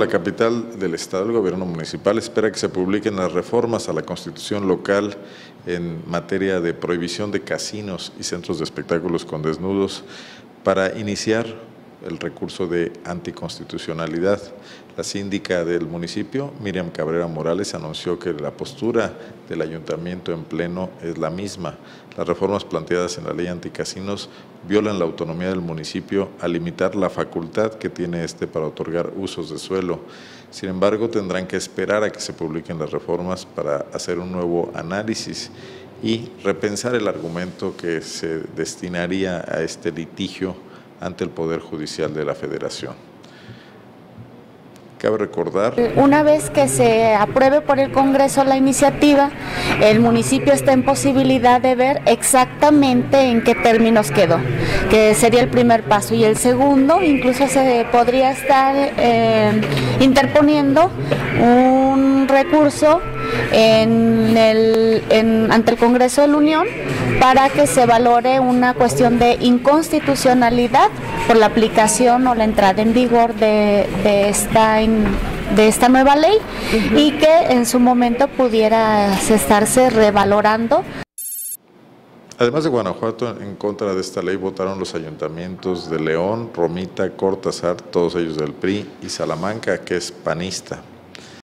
la capital del Estado, el gobierno municipal espera que se publiquen las reformas a la Constitución local en materia de prohibición de casinos y centros de espectáculos con desnudos para iniciar el recurso de anticonstitucionalidad. La síndica del municipio, Miriam Cabrera Morales, anunció que la postura del ayuntamiento en pleno es la misma. Las reformas planteadas en la Ley Anticasinos violan la autonomía del municipio al limitar la facultad que tiene este para otorgar usos de suelo. Sin embargo, tendrán que esperar a que se publiquen las reformas para hacer un nuevo análisis y repensar el argumento que se destinaría a este litigio ante el Poder Judicial de la Federación. Cabe recordar… Una vez que se apruebe por el Congreso la iniciativa, el municipio está en posibilidad de ver exactamente en qué términos quedó, que sería el primer paso. Y el segundo, incluso se podría estar interponiendo un recurso ante el Congreso de la Unión para que se valore una cuestión de inconstitucionalidad por la aplicación o la entrada en vigor de esta nueva ley y que en su momento pudiera estarse revalorando. Además de Guanajuato, en contra de esta ley votaron los ayuntamientos de León, Romita, Cortázar, todos ellos del PRI, y Salamanca, que es panista.